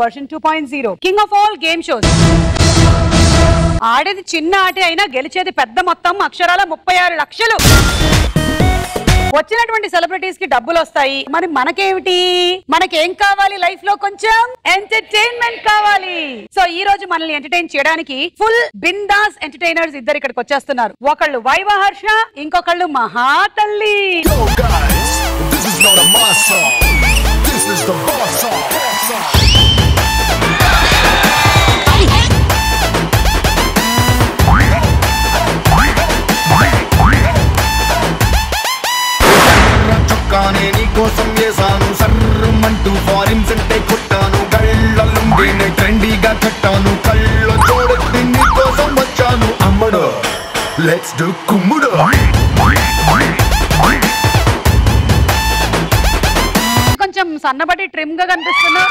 version 2.0. King of all game shows. ఆడేది చిన్న ఆట అయినా గెలిచేది పెద్ద మొత్తం అక్షరాల 36 లక్షలు. వచ్చినటువంటి సెలబ్రిటీస్ కి డబ్బులు వస్తాయి, మరి మనకేమిటి? మనకేం కావాలి లైఫ్ లో? కొంచెం ఎంటర్టైన్మెంట్ కావాలి. సో ఈ రోజు మనల్ని ఎంటర్టైన్ చేయడానికి ఫుల్ బిందాస్ ఎంటర్టైనర్స్ ఇద్దరు ఇక్కడికి వచ్చేస్తున్నారు. ఒకళ్ళు వైవ హర్ష, ఇంకొకళ్ళు మహాతల్లి. Let's do kumudu. కొంచెం సన్నబడి ట్రిమ్ గా కనిపిస్తున్నా.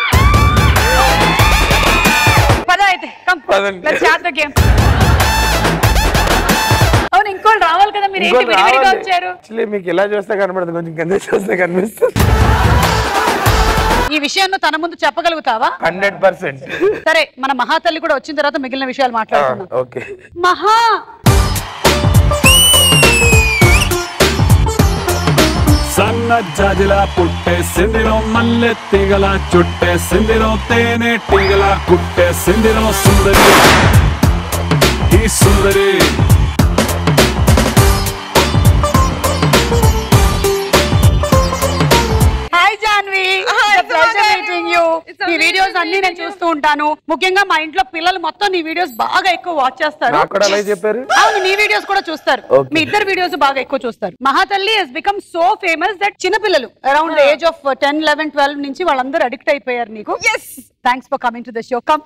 పదైతే come, let's start the game. అవును, ఇంకోళ్ళు రావాలి కదా, మీరు ఏంటి విడివిడిగా వచ్చారు? యాక్చువల్లీ మీకు ఇలా చూస్తే కనబడదు, కొంచెం కింద చూస్తే కనిపిస్తుంది. ఈ విషయాన్ని తన ముందు చెప్పగలుగుతావా? 100%. సరే, మన మహాతల్లి కూడా వచ్చిన తర్వాత మిగిలిన విషయాలు మాట్లాడుకుందాం. ఓకే మహా, సన్న జాజిలా పుట్టేసిందిరో, మల్లె తీగలా చుట్టేసిందిరో, తేనె తీగలా కుట్టేసిందిరో సుందరి, ఈ సుందరి. ఈ వీడియోస్ అన్ని నేను చూస్తూ ఉంటాను, ముఖ్యంగా మా ఇంట్లో పిల్లలు మొత్తం నీ వీడియోస్ బాగా ఎక్కువ వాచ్ చేస్తారు. అవును, నీ వీడియోస్ కూడా చూస్తారు, మీ ఇద్దరు వీడియోస్ బాగా ఎక్కువ చూస్తారు. మహాతల్లి he's become so famous that చిన్న పిల్లలు అరౌండ్ ఏజ్ ఆఫ్ 10, 11, 12 నుంచి వాళ్ళందరూ అడిక్ట్ అయిపోయారు నీకు. Thanks for coming to the show. Come,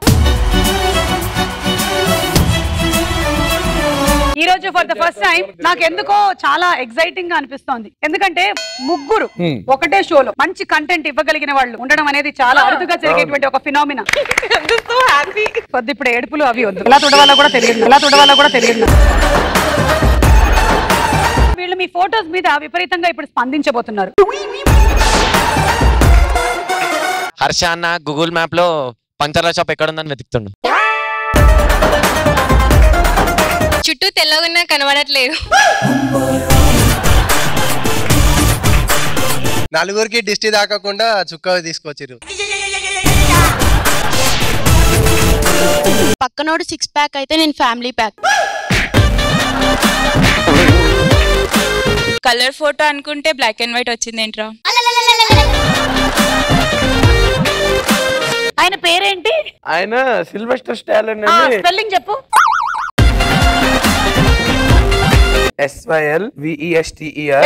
ఈ రోజు ఫర్ ద ఫస్ట్ టైం నాకెందుకో చాలా ఎక్సైటింగ్ గా అనిపిస్తోంది, ఎందుకంటే ముగ్గురు ఒకటే షోలో మంచి కంటెంట్ ఇవ్వగలిగిన వాళ్ళు ఉండడం అనేది చాలా అరుదుగా జరిగేటువంటి ఒక ఫినామినా. ఇప్పుడు ఏడుపులు అవి వద్దు, ఎలా చూడవాలో కూడా తెలియదు, ఎలా చూడవాలో కూడా తెలియదు. వీళ్ళు మీ ఫోటోస్ మీద విపరీతంగా ఇప్పుడు స్పందించబోతున్నారు. హర్ష అన్న గూగుల్ మ్యాప్ లో పంచర్ల షాప్ ఎక్కడుందని వెతుకుతుండు. చుట్టూ తెల్లగా కనబడట్లేదు. నలుగురికి దిష్టి తాకకుండా చుక్క తీసుకొచ్చారు. పక్కనోడు 6 ప్యాక్ అయితే నేను ఫ్యామిలీ ప్యాక్. కలర్ ఫోటో అనుకుంటే బ్లాక్ అండ్ వైట్ వచ్చింది ఏంట్రా. ఆయన పేరేంటి? ఆయన సిల్వెస్టర్ స్టాలోన్. స్పెల్లింగ్ చెప్పు. SYLVESTER.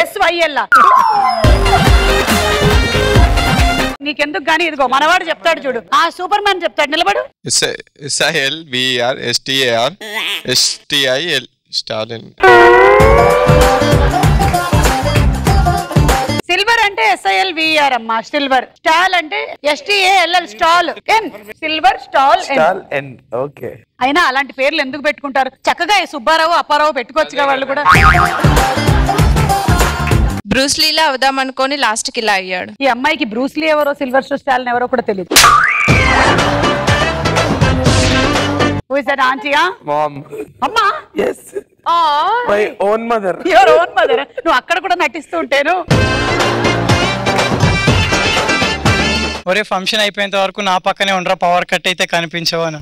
నీకెందుకు గానీ ఇదిగో మనవాడు చెప్తాడు చూడు, ఆ సూపర్ మ్యాన్ చెప్తాడు, నిలబడు. SILVERSTARSTIL Stalin. సిల్వర్ అంటే SILVER అమ్మా, సిల్వర్. స్టాల్ అంటే STALL stall, N silver stall N. Okay, అయినా అలాంటి పేర్లు ఎందుకు పెట్టుకుంటారు? చక్కగా సుబ్బారావు అప్పారావు పెట్టుకోవచ్చుగా వాళ్ళు కూడా. బ్రూస్లీలా అవుదాం అనుకోని లాస్ట్ కి ఇలా అయ్యాడు. ఈ అమ్మాయికి బ్రూస్లీ ఎవరో, సిల్వర్ స్టాల్ ఎవరో కూడా తెలియదు. Who is that, auntie? Mom. Amma? Yes. Oh. My own mother. Your own mother. No, akkada kuda natisthu untenu. Ore function ayipoyinta varaku na pakkane undra, power cut aithe kanipinchevanu.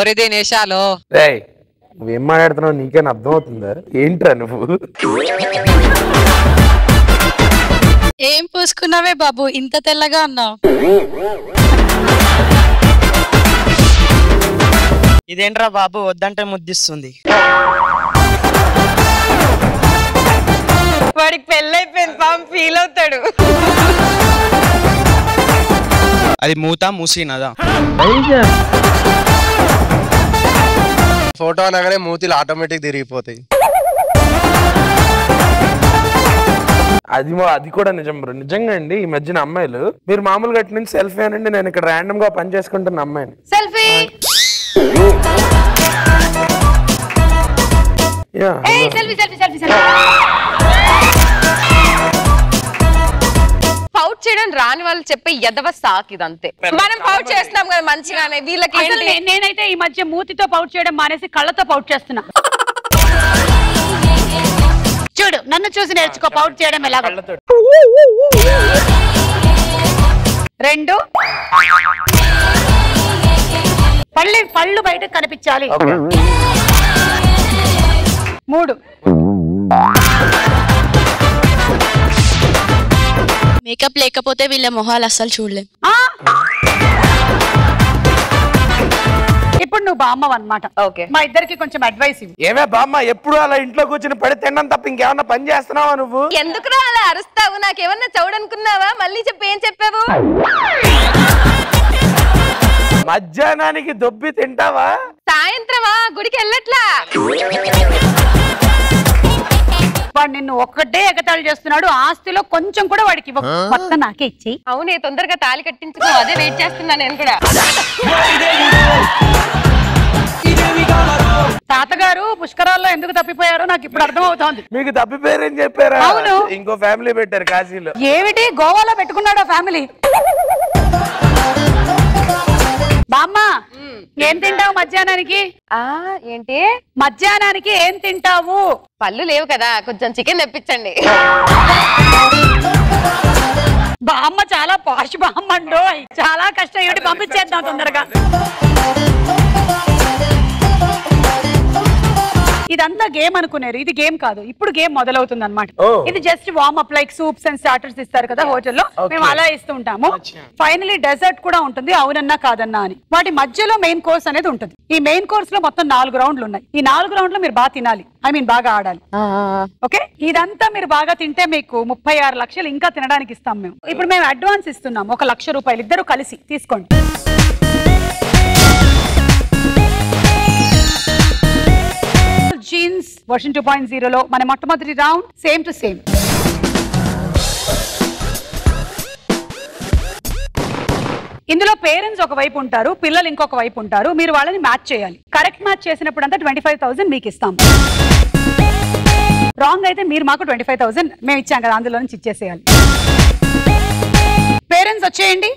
Ore Dineshalo. Hey, నువ్వు ఏం మాట్లాడుతున్నావు? నీకేం అర్థం అవుతుందా? ఏంట్రా నువ్వు ఏం పూసుకున్నావే బాబు, ఇంత తెల్లగా ఉన్నావు? ఇదేంట్రా బాబు, వద్దంటే ముద్దిస్తుంది. వాడికి పెళ్ళైపోయింది పాపం, ఫీల్ అవుతాడు. అది మూత మూసినదా? ఫోటో అనగానే మూతిలు ఆటోమేటిక్ తిరిగిపోతాయి. అది కూడా నిజం బ్రో, నిజంగా అండి. ఈ మధ్యన అమ్మాయిలు మీరు మామూలుగా అటు నుంచి సెల్ఫీ అనండి, నేను ఇక్కడ ర్యాండమ్ గా పని చేసుకుంటున్న అమ్మాయిని సెల్ఫీ. పౌట్ చేయడం అని రాని వాళ్ళు చెప్పే యదవ సాక్ ఇదంతే. మనం పౌట్ చేస్తున్నాం కదా మంచిగానే, వీళ్ళకి నేనైతే ఈ మధ్య మూతితో పౌట్ చేయడం మానేసి కళ్ళతో పౌట్ చేస్తున్నా. చూడు నన్ను చూసి నేర్చుకో పౌట్ చేయడం ఎలాగో. రెండు పళ్ళు పళ్ళు బయటకు కనిపించాలి. మూడు మేకప్ లేకపోతే వీళ్ళ మొహాలు అస్సలు చూడలేం. ఇప్పుడు నువ్వు బామ్మ అన్నమాట, మా ఇద్దరికి కొంచెం అడ్వైస్ ఇవ్వు. ఏమే బామ్మ ఎప్పుడు అలా ఇంట్లో కూర్చొని పడి తినడం తప్ప ఇంకేమన్నా పని చేస్తున్నావా నువ్వు? ఎందుకురా అలా అరుస్తావు? నాకేమన్నా చౌడనుకున్నావా? మళ్ళీ చెప్పు ఏం చెప్పావు? మధ్యాహ్నానికి దొబ్బి తింటావా? సాయంత్రమా గుడికి వెళ్ళట్లా? వాడు నిన్ను ఒక్కటే ఎగతాళి చేస్తున్నాడు, ఆస్తిలో కొంచెం కూడా వాడికి కొత్త నాకే ఇచ్చి. అవునే తొందరగా తాళి కట్టించుకో, అదే వెయిట్ చేస్తున్నా నేను కూడా. తాతగారు పుష్కరాల్లో ఎందుకు తప్పిపోయారో నాకు ఇప్పుడు అర్థమవుతోంది. మీకు తప్పిపోయారని చెప్పారా? అవును, ఇంకో ఫ్యామిలీ పెట్టారు కాశీలో. ఏమిటి గోవాలో పెట్టుకున్నాడు ఆ ఫ్యామిలీ? బామ్మ ఏం తింటావు మధ్యాహ్నానికి? ఏంటి మధ్యాహ్నానికి ఏం తింటావు? పళ్ళు లేవు కదా, కొంచెం చికెన్ తెప్పించండి. బామ్మ చాలా పాష్ బామ్మ అండో, చాలా కష్టం. ఏమిటి పంపించేద్దాం తొందరగా. ఇదంతా గేమ్ అనుకున్నారు, ఇది గేమ్ కాదు. ఇప్పుడు గేమ్ మొదలవుతుంది అనమాట. ఇది just warm up, like soups and starters ఇస్తారు కదా హోటల్లో, మేము అలా ఇస్తూ ఉంటాము. ఫైనలీ డెజర్ట్ కూడా ఉంటుంది, అవునన్నా కాదన్నా అని. వాటి మధ్యలో మెయిన్ కోర్స్ అనేది ఉంటుంది. ఈ మెయిన్ కోర్స్ లో మొత్తం 4 రౌండ్లు ఉన్నాయి. ఈ 4 రౌండ్లు మీరు బాగా తినాలి, ఐ మీన్ బాగా ఆడాలి. ఓకే, ఇదంతా మీరు బాగా తింటే మీకు 36 లక్షలు ఇంకా తినడానికి ఇస్తాం మేము. ఇప్పుడు మేము అడ్వాన్స్ ఇస్తున్నాము 1 లక్ష రూపాయలు, ఇద్దరు కలిసి తీసుకోండి. జీన్స్ వర్షన్ 2.0 లో మన మొట్టమొదటి రౌండ్ సేమ్ టు సేమ్. ఇందులో పేరెంట్స్ ఒక వైపు ఉంటారు, పిల్లలు ఇంకొక వైపు ఉంటారు. మీరు వాళ్ళని మ్యాచ్ చేయాలి. కరెక్ట్ మ్యాచ్ చేసినప్పుడు అంతా 25,000 మీకు ఇస్తాం. రాంగ్ అయితే మీరు మాకు 25,000 మేము ఇచ్చాం కదా అందులో నుంచి ఇచ్చేసేయాలి. పేరెంట్స్ వచ్చేయండి.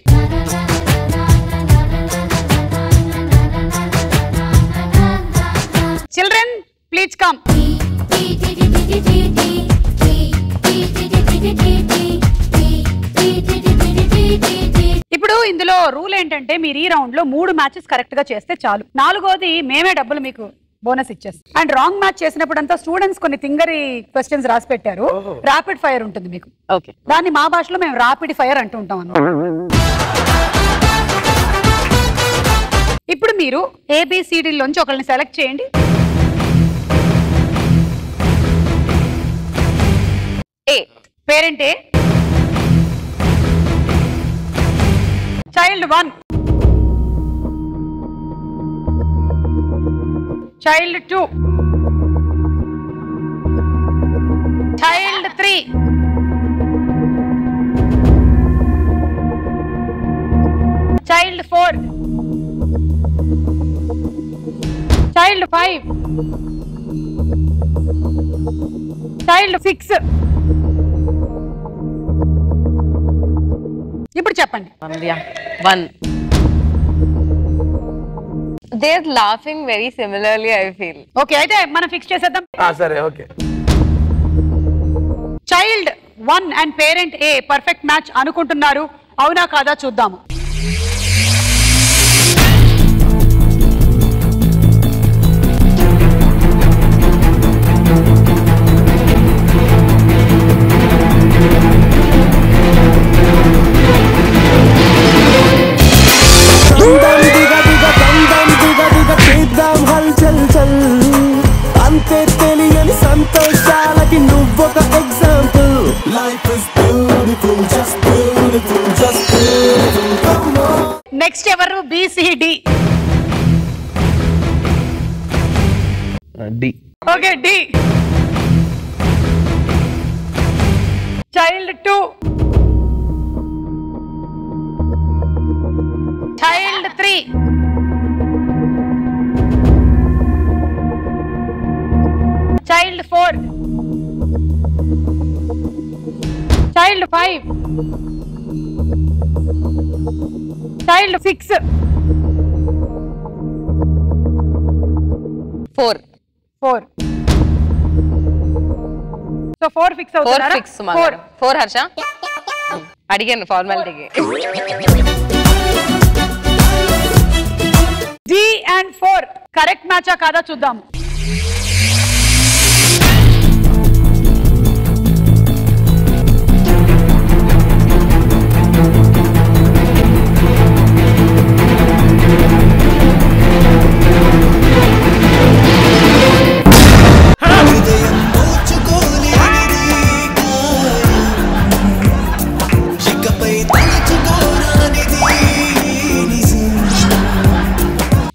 Children please come. ఇప్పుడు ఇందులో రూల్ ఏంటంటే మీరు ఈ రౌండ్ లో 3 మ్యాచెస్ కరెక్ట్ గా చేస్తే చాలు. 4వది మేమే డబ్బులు మీకు బోనస్ ఇచ్చేస్తాం. అండ్ రాంగ్ మ్యాచ్ చేసినప్పుడు అంతా స్టూడెంట్స్ కొన్ని తింగరి క్వశ్చన్స్ రాసి పెట్టారు. రాపిడ్ ఫైర్ ఉంటుంది మీకు. దాన్ని మా భాషలో మేము రాపిడ్ ఫైర్ అంటూ ఉంటాం అన్నమాట. ఇప్పుడు మీరు ABCDలోంచి ఒకరిని సెలెక్ట్ చేయండి. A. Parent A. Child 1. Child 2. Child 3. Child 4. Child 5. Child 6. ఇప్పుడు చెప్పండి. They are laughing very similarly, I feel. Okay, అయితే మనం ఫిక్స్ చేసేద్దాం. సరే, okay. Child 1 and parent A perfect match అనుకుంటున్నారు, అవునా కాదా చూద్దాము. నెక్స్ట్ ఎవరు? BCD. Okay, D. Child 2. Child 3. Child 4. Child 5. child 6. 4. So 4 fix out. 4 fix. 4 Harsha. Again formality. G and 4. Correct match kada chuddam.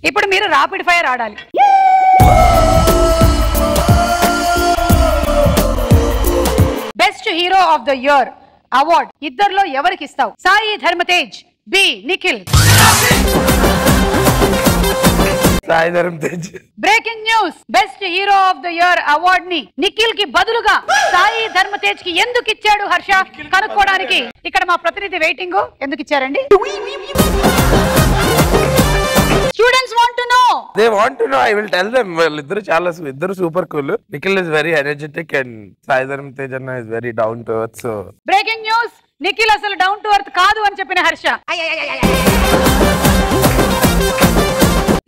ఇప్పుడు మీరు రాపిడ్ ఫైర్ ఆడాలి. Best hero of the year award ఇద్దర్లో ఎవరికి ఇస్తావు? Sai Dharam Tej, B Nikhil. Sai Dharam Tej. Breaking news, best hero of the year award ని నిఖిల్ కి బదులుగా సాయి ధర్మ తేజ్ కి ఎందుకు ఇచ్చాడు హర్ష కనుక్కోవడానికి ఇక్కడ మా ప్రతినిధి వెయిటింగ్. ఎందుకు ఇచ్చారండి? Students want to know. They want to know. I will tell them. Well, they're super cool. Nikhil is very energetic and Sai Dharam Tej is very down to earth. So breaking news. Nikhil asalu down to earth kaadu ani cheppina Harsha.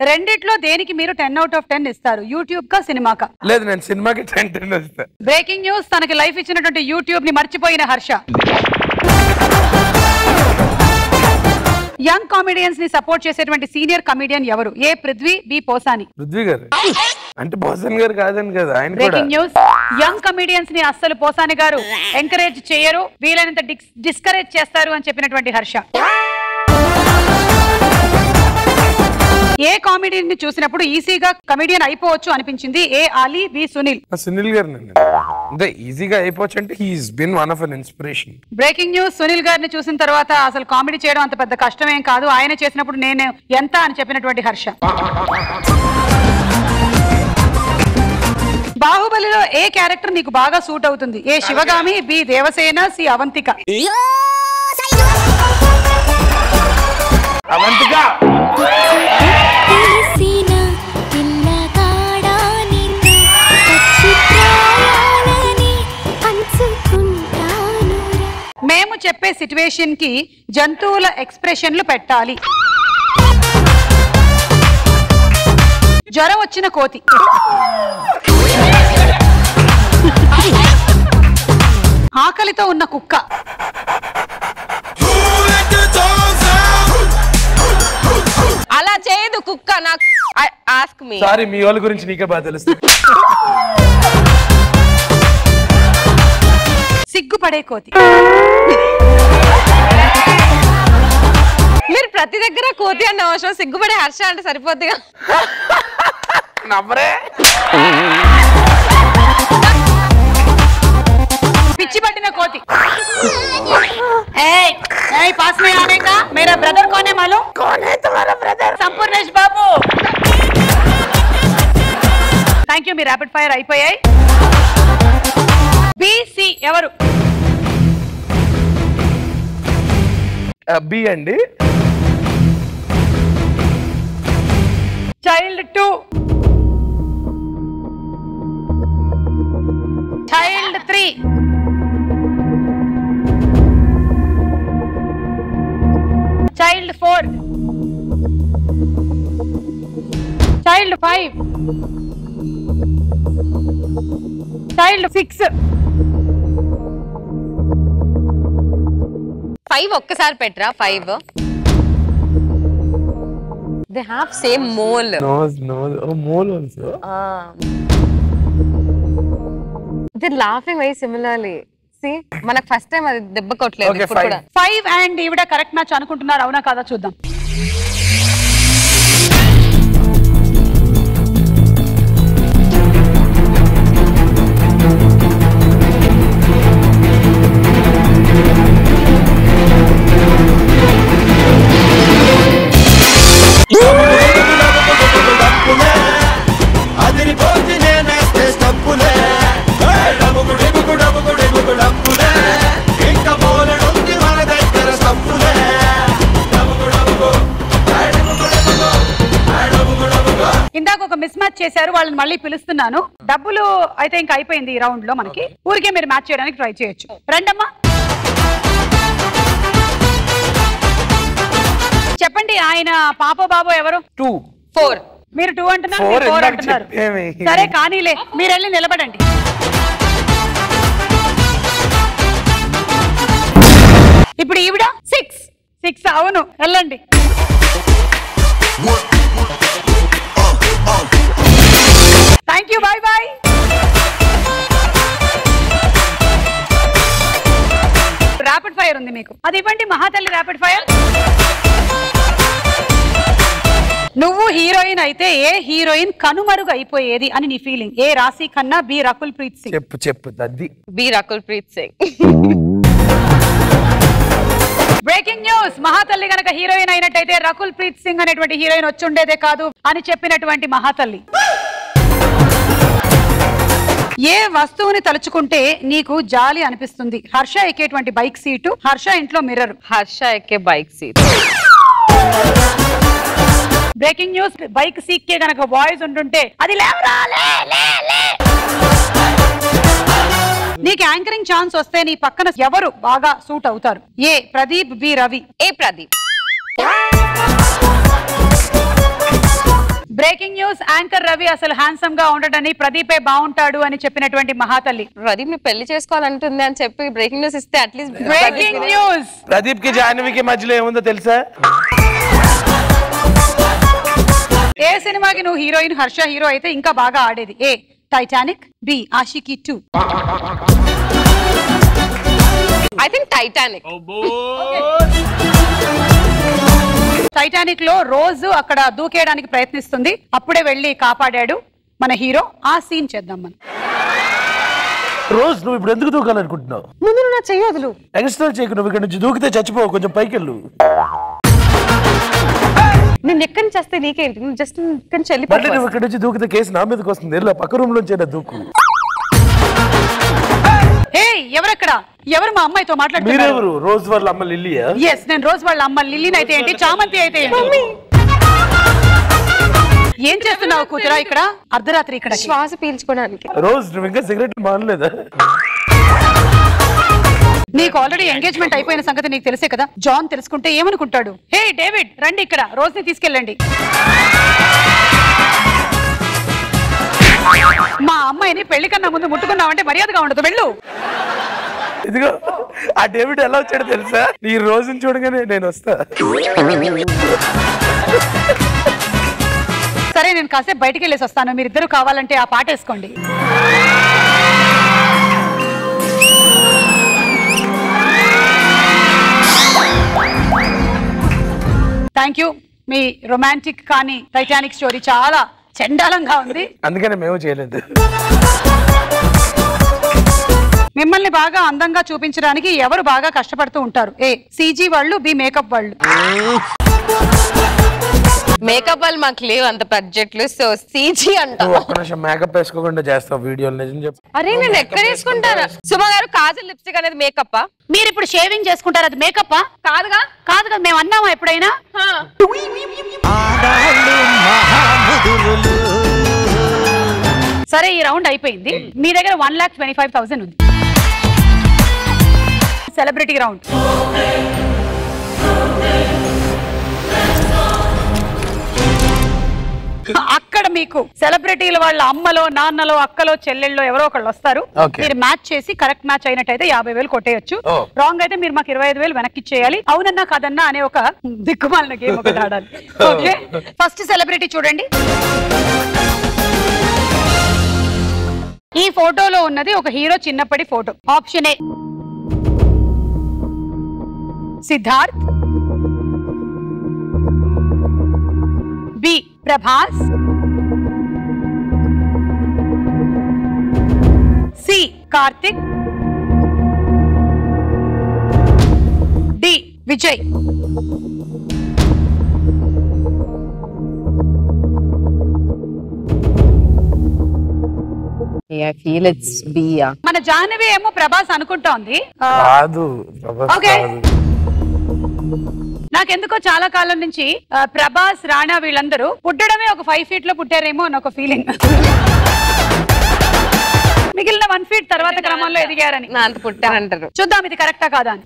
రెండిట్లో దేనికి మీరు 10/10 ఇస్తారు? YouTube కా cinema కా? లేదు, నేను సినిమాకి 10/10 ఇస్తా. బ్రేకింగ్ న్యూస్, తనకి లైఫ్ ఇచ్చినటువంటి యూట్యూబ్ ని మర్చిపోయిన హర్ష. యంగ్ కామెడియన్స్ ని సపోర్ట్ చేసేటువంటి సీనియర్ కామెడియన్ ఎవరు? A Prithvi, B Posani. పృథ్వీ గారు అంటే పోసాని గారు కాదని కదా ఆయన కూడా. బ్రేకింగ్ న్యూస్, యంగ్ కామెడియన్స్ ని అస్సలు పోసాని గారు ఎంకరేజ్ చేయరు, వీలైనంత డిస్కరేజ్ చేస్తారు అని చెప్పినటువంటి హర్ష. ఏ కామెడియన్ ని చూసినప్పుడు ఈజీగా కమెడియన్ అయిపోవచ్చు అనిపించింది? A Ali, B Sunil. సునీల్ గారు ఈజీగా అయిపోవచ్చు అంటే he has been one of an inspiration. Breaking news, Sunil గారిని చూసిన తర్వాత అసలు కామెడీ చేయడం అంత పెద్ద కష్టమేం కాదు, ఆయన చేసినప్పుడు నేను ఎంత అని చెప్పినటువంటి హర్ష. బాహుబలిలో ఏ క్యారెక్టర్ నీకు బాగా సూట్ అవుతుంది? A Sivagami, B Devasena, C Avantika. Avantika. మేము చెప్పే సిట్యుయేషన్ కి జంతువుల ఎక్స్ప్రెషన్లు పెట్టాలి. జ్వరం వచ్చిన కోతి. ఆకలితో ఉన్న కుక్క. అలా చేయదు కుక్క. నాకు ఆస్క్ మీ. సారీ, మీ వాళ్ళ గురించి నీకే బాగా తెలుసు. సిగ్గుపడే కోతి. మీరు ప్రతి దగ్గర కోతి అన్న అవసరం, సిగ్గుపడే హర్ష అంటే సరిపోద్దిగా. నవ్వరే. పిచ్చి పట్టిన కోతి. पास में आने का मेरा ब्रदर कौन है मालूम? कौन है तुम्हारा brother? Sampoornesh Babu. Thank you. मी रैपिड फायर అయిపోయాయి. बी सी ఎవరు? बी అండి. Child 2. Child 3. Child 4. Child 5. Child 6. 5 ఒక్కసారి పెట్రా. 5. They have same mole. Nose. Oh, mole also. They're laughing very similarly. మనకు ఫస్ట్ టైం అది దెబ్బ కొట్టలేదు. 5 అండ్ ఈవిడ కరెక్ట్ మ్యాచ్ అనుకుంటున్నారు, అవునా కాదా చూద్దాం. మ్యాచ్ చేశారు, వాళ్ళని మళ్ళీ పిలుస్తున్నాను. డబ్బులు ఐ థింక్ అయిపోయింది ఈ రౌండ్ లో మనకి. ఊరికే మీరు మ్యాచ్ చేయడానికి ట్రై చేయొచ్చు. రండమ్మా, చెప్పండి ఆయన పాప బాబు ఎవరు? 2 4. మీరు 2 అంటున్నారు. సరే కానీలే, మీరు వెళ్ళి నిలబడండి. ఇప్పుడు ఈవిడ 6. అవును, వెళ్ళండి. Thank you, bye bye. Rapid fire ఉంది మీకు, అది ఇవ్వండి. మహాతల్లి ర్యాపిడ్ ఫైర్. నువ్వు హీరోయిన్ అయితే ఏ హీరోయిన్ కనుమరుగు అయిపోయేది అని నీ feeling? A, Raashi Khanna, B, Rakul Preet Singh. చెప్పు చెప్పు. B, Rakul Preet Singh. Breaking news. మహాతల్లి గనక హీరోయిన్ అయినట్టయితే రకుల్ ప్రీత్ సింగ్ అనేటువంటి హీరోయిన్ వచ్చుండేదే కాదు అని చెప్పినటువంటి మహాతల్లి. ఏ వస్తువుని తలుచుకుంటే నీకు జాలి అనిపిస్తుంది? హర్ష ఎక్కేటువంటి బైక్ సీటు, హర్ష ఇంట్లో మిర్రర్. హర్ష ఎక్కే bike seat. Breaking news. Bike seat కే గనక వాయిస్ ఉంటుంటే అది లేవరా లే లే లే. నీకు యాంకరింగ్ ఛాన్స్ వస్తే నీ పక్కన ఎవరు బాగా సూట్ అవుతారు? A, Pradeep, B, Ravi. A, Pradeep. Breaking news. Anchor Ravi అసలు హ్యాండ్సమ్ గా ఉండటని, ప్రదీపే బాగుంటాడు అని చెప్పినటువంటి మహాతల్లి. ప్రదీప్ ని పెళ్లి చేసుకోవాలంటుంది అని చెప్పి బ్రేకింగ్ న్యూస్ ఇస్తే అట్లీస్ట్. Breaking news. ప్రదీప్ కి జాహ్నవికి మధ్యలో ఏముందో తెలుసా? ఏ సినిమాకి నువ్వు హీరోయిన్, హర్ష హీరో అయితే ఇంకా బాగా ఆడేది? A, Titanic, B, Aashiqui 2. I think Titanic. Oh boy. Titanic లో రోజ్ అక్కడ దూకేయడానికి ప్రయత్నిస్తుంది, అప్పుడే వెళ్ళి కాపాడాడు మన హీరో. ఆ సీన్ చేద్దాం మనం. రోజ్, నువ్వు ఇప్పుడు ఎందుకు దూకాలనుకుంటున్నావు? ముందు నువ్వు నా చెయ్యి వదులు. ఎక్స్ట్రాల్ చేయకు. నువ్వు ఇక్కడ నుంచి దూకితే చచ్చిపోవు, కొంచెం పైకి వెళ్ళు. నేను ఎక్కడి నుంచి వస్తే నీకేంటి? నువ్వు జస్ట్ ఇక్కడ నుంచి వెళ్ళిపోవాలి. నువ్వు ఇక్కడ నుంచి దూకితే కేసు నా మీదకి వస్తుంది. వెళ్ళా, పక్క రూమ్ లోంచి దూకు. ఎవరక్కడ? ఎవరు మా అమ్మాయితో మాట్లాడుతున్నారు? రోజ్ వాళ్ళ అమ్మ లిల్లీయా? yes, నేను రోజ్ వాళ్ళ అమ్మ లిల్లీని అయితే ఏంటి, చామంతి అయితే ఏంటి? ఏం చేస్తున్నావు కూతురా ఇక్కడ అర్ధరాత్రి? ఇక్కడ శ్వాస పీల్చుకోవడానికి. రోజ్, నువ్వు ఇంకా సిగరెట్ మానలేదా? నీకు ఆల్రెడీ ఎంగేజ్మెంట్ అయిపోయిన సంగతి నీకు తెలుసే కదా. జాన్ తెలుసుకుంటే ఏమనుకుంటాడు? హే డేవిడ్, రండి ఇక్కడ రోజ్ ని తీసుకెళ్ళండి. మా అమ్మాయిని పెళ్లి కన్నా ముందు ముట్టుకున్నామంటే మర్యాదగా ఉండదు, వెళ్ళు. ఇదిగో ఆ డేవిడ్ ఎలా వచ్చాడో తెలుసా? ఈ రోజుని చూడగానే నేను వస్తా. సరే, నేను కాసేపు బయటికి వెళ్ళేసి వస్తాను, మీరిద్దరు కావాలంటే ఆ పాట వేసుకోండి. Thank you. మీ రొమాంటిక్ కానీ టైటానిక్ స్టోరీ చాలా చండాలంగా ఉంది, అందుకనే మేము చేయలేదు. మిమ్మల్ని బాగా అందంగా చూపించడానికి ఎవరు బాగా కష్టపడుతూ ఉంటారు? ఏ, సిజీ వాళ్ళు, బి, మేకప్ వాళ్ళు. మేకప్ వాళ్ళు మాకు లేవు అంత బడ్జెట్లు, సో సిజీ అంటాం. మేకప్ వేసుకోకుండా చేస్తాం వీడియోలు, నిజం చెప్పు. అరే నేను ఎక్కడ వేసుకుంటారా? సుమ గారు, కాజల్, లిప్స్టిక్ అనేది మేకప్. మీరు ఇప్పుడు షేవింగ్ చేసుకుంటారు, అది మేకప్ కాదుగా? కాదుగా, మేము అన్నామా ఎప్పుడైనా? సరే, ఈ రౌండ్ అయిపోయింది. మీ దగ్గర 1,25,000 ఉంది. Celebrity round. అక్కడ మీకు సెలబ్రిటీల వాళ్ళ అమ్మలో, నాన్నలో, అక్కలో, చెల్లెళ్ళలో ఎవరో ఒకళ్ళు వస్తారు. మీరు మ్యాచ్ చేసి కరెక్ట్ మ్యాచ్ అయినట్టయితే 50,000 కొట్టేయచ్చు. రాంగ్ అయితే మీరు మాకు 25,000 వెనక్కి చేయాలి. అవునన్నా కాదన్నా అనే ఒక దిక్కుమాలిన గేమ్ ఒకటి ఆడాలి. ఓకే, ఫస్ట్ సెలబ్రిటీ చూడండి. ఈ ఫోటోలో ఉన్నది ఒక హీరో చిన్నప్పటి photo. Option A, Siddharth, B, Prabhas, C, Karthik, D, Vijay. I feel it's B. మన జాహ్నవి ఏమో ప్రభాస్ అనుకుంటా ఉంది. కాదు, ప్రభాస్ కాదు. నాకెందుకో చాలా కాలం నుంచి ప్రభాస్ రాణా వీళ్ళందరూ పుట్టడమే ఒక 5 feet లో పుట్టారేమో అని ఒక ఫీలింగ్. మిగిలిన 1 feet తర్వాత క్రమంలో ఎదిగారని అంత పుట్టారంటారు. చూద్దాం ఇది కరెక్టా కాదా అని.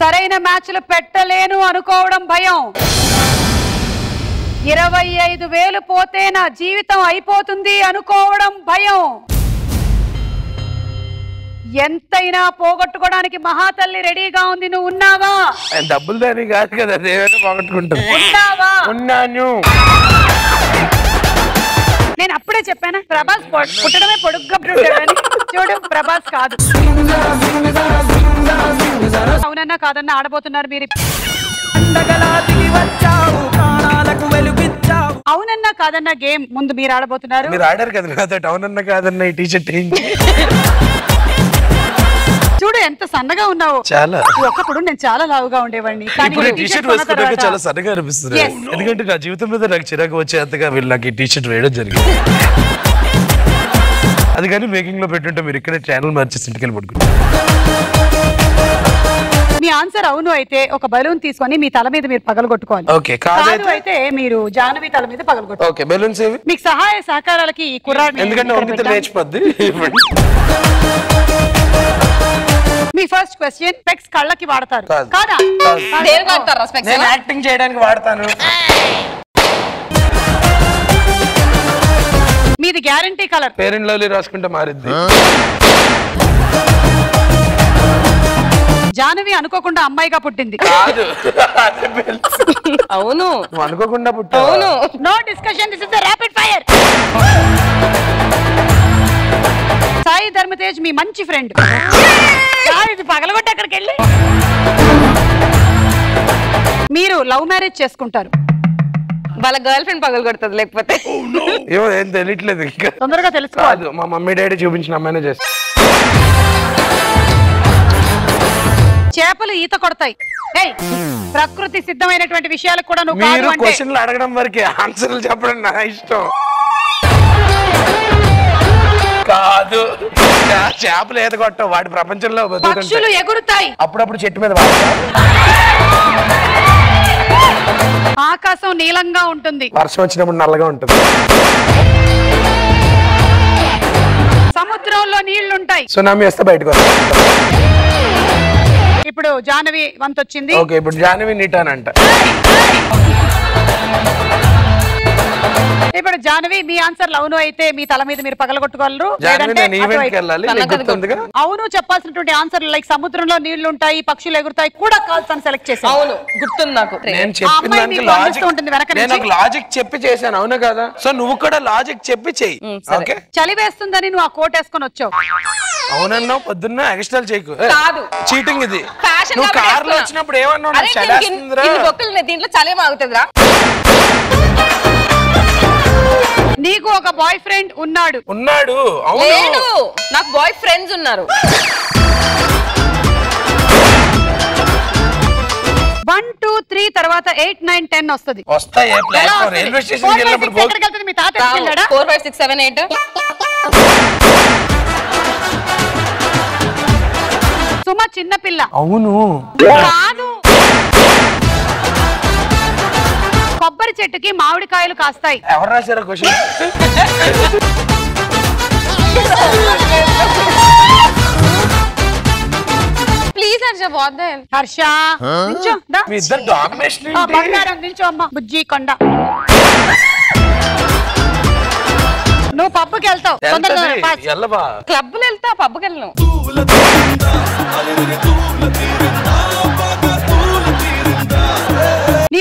సరైన మ్యాచ్లు పెట్టలేను అనుకోవడం భయం. 25,000 పోతే నా జీవితం అయిపోతుంది అనుకోవడం భయం. ఎంతైనా పోగొట్టుకోవడానికి మహాతల్లి రెడీగా ఉంది. నువ్వు ఉన్నావా? డబ్బులు దాని కాదు కదా, ఏమైనా పోగొట్టుకుంటాను. ఉన్నావా? ఉన్నాను. నేను అప్పుడే చెప్పాను ప్రభాస్ పుట్టడమే పొడుగ్గా పుట్టాడని. చూడు ప్రభాస్ కాదు. అవునన్నా కాదన్నా ఆడబోతున్నారు మీరు. అవునన్నా కాదన్నా గేమ్ ముందు మీరు ఆడబోతున్నారు. మీరు ఆడారు కదా అవునన్నా కాదన్నా ఈ టీషర్ట్. చూడు ఎంత సన్నగా ఉన్నావు. చాలా. ఒకప్పుడు నేను చాలా లావుగా ఉండేవాడిని. చాలా సన్నగా అనిపిస్తుంది. ఎందుకంటే నా జీవితం మీద నాకు చిరాకు వచ్చేంతగా వీళ్ళు నాకు ఈ టీషర్ట్ వేయడం జరిగింది. అది కానీ మేకింగ్ లో పెట్టుంటే మీరు ఇక్కడే ఛానల్ మార్చేసి ఇంటికెళ్ళి పట్టుకుంటారు. మీ ఆన్సర్ అవును అయితే ఒక బెలూన్ తీసుకొని మీ తల మీద మీరు పగలగొట్టుకోవాలి. ఓకే. కాదు అయితే మీరు జానవి తల మీద పగలగొట్టుకోవాలి. బెలూన్స్ ఏవి? మీకు సహాయ సహకారాలకి కుర్రాడు. ఎందుకంటే నేర్చుకోద్ది. మీ ఫస్ట్ క్వశ్చన్ స్పెక్స్ కళ్ళకి వాడతారు కాదా? దేనికి వాడతారు స్పెక్స్? నేను యాక్టింగ్ చేయడానికి వాడతాను. మీది గ్యారెంటీ కలర్. పేరెంట్ లవ్లీ రాసుకుంటే మారింది. జానవి అనుకోకుండా అమ్మాయిగా పుట్టింది. కాదు. అవును. అనుకోకుండా పుట్టావు. అవును. No discussion, this is the rapid fire. Sai Dharam Tej మీ మంచి ఫ్రెండ్. ఇది పగలగొట్టి అక్కడికి వెళ్ళి మీరు లవ్ మ్యారేజ్ చేసుకుంటారు. వాళ్ళ గర్ల్ ఫ్రెండ్ పగలగొడుతుంది లేకపోతే ఏం తెలియట్లేదు. ఇంకా తొందరగా తెలుసుకోదు. మా మమ్మీ డాడీ చూపించిన అమ్మాయినే చేస్తా. చేపలు ఈత కొడతాయి. ప్రకృతి సిద్ధమైనటువంటి విషయాలు కూడా నువ్వు క్వశ్చన్లు అడగడం వరకే ఆన్సర్లు చెప్పడం నా ఇష్టం. కాదు. చేపలు ఏదో కొట్టవు, వాటి ప్రపంచంలో పక్షులు ఎగురుతాయి. అప్పుడప్పుడు చెట్టు మీద ఆకాశం నీలంగా ఉంటుంది. వర్షం వచ్చినప్పుడు నల్లగా ఉంటుంది. సముద్రంలో నీళ్లు ఉంటాయి. సునామీ వస్తే బయటకు వస్తాయి. ఇప్పుడు జానవి వంత వచ్చింది. ఓకే ఇప్పుడు జానవి నీటానంట. ఇప్పుడు జానవి మీ ఆన్సర్లు అవును అయితే మీ తల మీద మీరు పగలగొట్టుకోగలరు. అవును చెప్పాల్సినటువంటి ఆన్సర్లు లైక్ సముద్రంలో నీళ్లు ఉంటాయి, పక్షులు ఎగురుతాయి కూడా కాల్సాను సెలెక్ట్ చేశాను. అవును గుర్తుంది నాకు. నేను చెప్పిన లాజిక్ చెప్పి చేశాను అవును కదా. సో నువ్వు కూడా లాజిక్ చెప్పి చెయ్యి. చలి వేస్తుందని నువ్వు ఆ కోట్ వేసుకొని వచ్చావు. అవునన్నా పొద్దున్న ఎక్స్ట్రాల్ చేయకు. కాదు చీటింగ్ ఇది. నువ్వు కార్ లో వచ్చినప్పుడు ఏమన్నా దీంట్లో చలి మాగుతుందిరా. నీకు ఒక బాయ్ ఫ్రెండ్ ఉన్నాడు. ఉన్నాడు. అవును నాకు బాయ్ ఫ్రెండ్స్ ఉన్నారు. వన్ టూ త్రీ తర్వాత 8 9 10 వస్తుంది. మీ తాత 4 5 6 7 8. సుమ చిన్నపిల్ల. అవును కాదు. కొబ్బరి చెట్టుకి మామిడికాయలు కాస్తాయి. ఎవరు రాశారు క్వశ్చన్? ప్లీజ్ హర్ష వాదం. హర్ష నిల్చో. మీ ఇద్దరు డామినేషన్ ఏంటి? బంగారం నిల్చో అమ్మా. బుజ్జి కొండ. నువ్వు పబ్బుకి వెళ్తావు. క్లబ్లు వెళ్తా, పబ్బుకి వెళ్ళను. నీ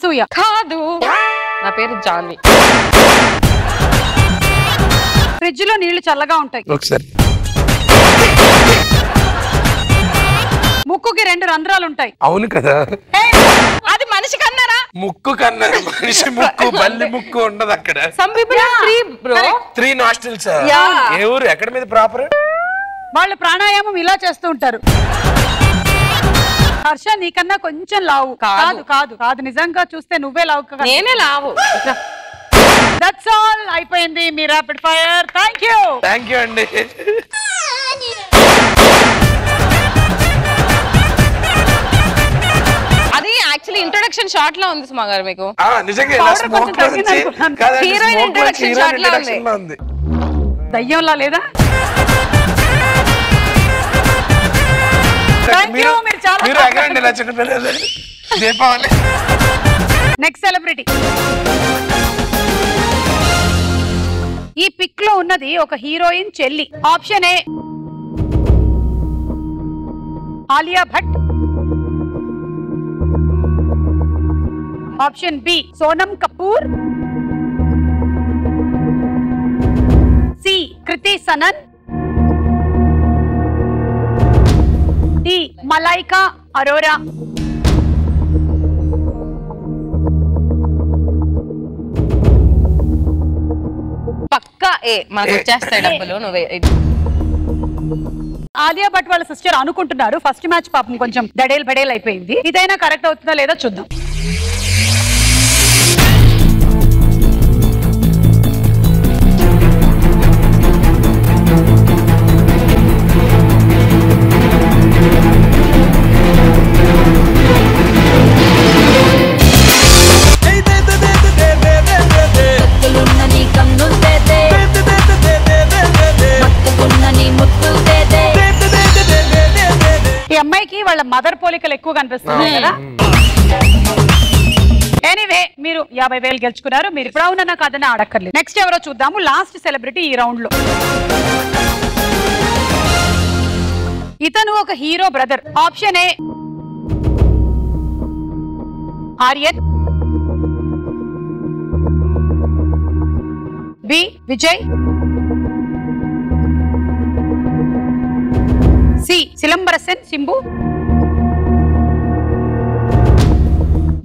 అసూయ కాదు, నా పేరు జాలి. ఫ్రిడ్జ్ లో నీళ్లు చల్లగా ఉంటాయి. ముక్కుకి 2 రంధ్రాలు ఉంటాయి. అవును కదా, అది మనిషి కన్నారా? ముక్కు కన్నారు, మనిషి ముక్కు, బల్లి ముక్కు ఉండదు అక్కడ. Some people are free bro, 3 nostrils. ఎవరు ఎక్కడ మీద ప్రాపర్ వాళ్ళు ప్రాణాయామం ఇలా చేస్తూ ఉంటారు. హర్ష నీకన్నా కొంచెం లావు. కాదు కాదు కాదు, నిజంగా చూస్తే నువ్వే లావు కదా. నేనే లావు. దట్స్ ఆల్, అయిపోయింది మీ రాపిడ్ ఫైర్. థాంక్యూ. థాంక్యూ అండి. అది యాక్చువల్లీ ఇంట్రొడక్షన్ షాట్ లా ఉంది సుమ గారు మీకు. ఆ నిజంగా ఇలా స్మోక్ చేసి కాదు, హీరోయిన్ ఇంట్రొడక్షన్ షాట్ లా ఉంది. దయ్యంలా లేదా? Next celebrity. ఈ పిక్ లో ఉన్నది ఒక హీరోయిన్ చెల్లి. Option A Alia Bhatt, option B Sonam Kapoor, C Kriti Sanon, D Malaika Arora. పక్కా ఏ, మనకు వచ్చేస్తాయి డబ్బులు నువ్వే. ఆలియా భట్ వాళ్ళ సిస్టర్ అనుకుంటున్నారు. ఫస్ట్ మ్యాచ్ పాపం కొంచెం దడేల్ బడేల్ అయిపోయింది. ఇదైనా కరెక్ట్ అవుతుందా లేదా చూద్దాం. అమ్మాయికి వాళ్ళ మదర్ పోలికలు ఎక్కువ కనిపిస్తున్నాయి కదా. ఎనీవే మీరు 50,000 గెలుచుకున్నారు. మీరు ఇప్పుడు అవునన్నా కాదని అడక్కర్లేదు. నెక్స్ట్ ఎవరో చూద్దాము. లాస్ట్ సెలబ్రిటీ ఈ రౌండ్ లో. ఇతను ఒక hero brother. Option A Aryan, B Vijay, C Silambarasan Simbu,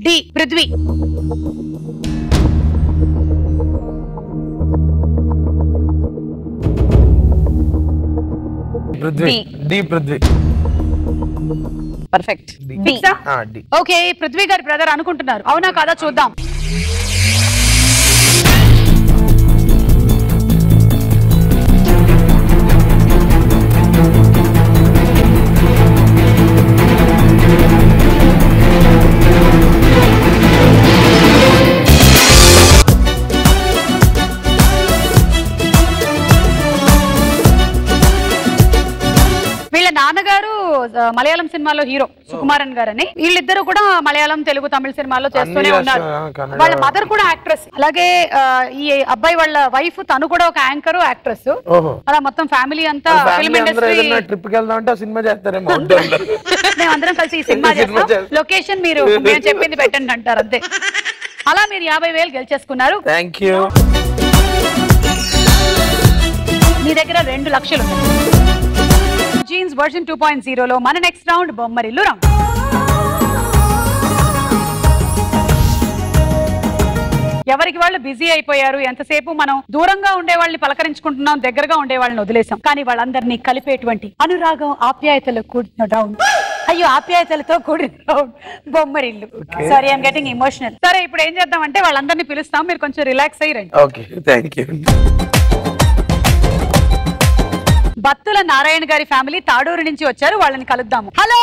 D Prithvi. Perfect. Okay, Prithvi గారి బ్రదర్ అనుకుంటున్నారు. అవునా కాదా చూద్దాం. నాన్నగారు మలయాళం సినిమాలో హీరో సుకుమారన్ గారు అని. వీళ్ళిద్దరు కూడా మలయాళం, తెలుగు, తమిళ సినిమాలో చేస్తూనే ఉన్నారు. వాళ్ళ మదర్ కూడా యాక్ట్రెస్. అలాగే ఈ అబ్బాయి వాళ్ళ వైఫ్ తను కూడా ఒక యాంకర్, యాక్ట్రెస్. అలా మొత్తం ఫ్యామిలీ అంతా ఫిల్మ్ ఇండస్ట్రీ. మేమందరం కలిసి ఈ సినిమా చేస్తాం. లొకేషన్ మీరు నేను చెప్పింది పెట్టండి అంటారు, అంతే. అలా మీరు 50,000 గెలిచేసుకున్నారు. మీ దగ్గర 2 లక్షలు. జీన్స్ వర్షన్ 2.0 లో మన నెక్స్ట్ రౌండ్ బొమ్మరిల్లు రౌండ్. ఎవరికి వాళ్ళు బిజీ అయిపోయారు. ఎంతసేపు మనం దూరంగా ఉండే వాళ్ళని పలకరించుకుంటున్నాం, దగ్గరగా ఉండే వాళ్ళని వదిలేసాం. కానీ వాళ్ళందరినీ కలిపేటువంటి అనురాగం, ఆప్యాయతలు కూడిన రౌండ్. అయ్యో, ఆప్యాయతలతో కూడిన round Bommarillu. Sorry, I'm getting emotional. సరే, ఇప్పుడు ఏం చేద్దాం అంటే వాళ్ళందరినీ పిలుస్తాం. మీరు కొంచెం రిలాక్స్ అయ్యి రండి. Okay, thank you. బత్తుల నారాయణ గారి ఫ్యామిలీ తాడూరు నుంచి వచ్చారు. వాళ్ళని కలుద్దాము. హలో,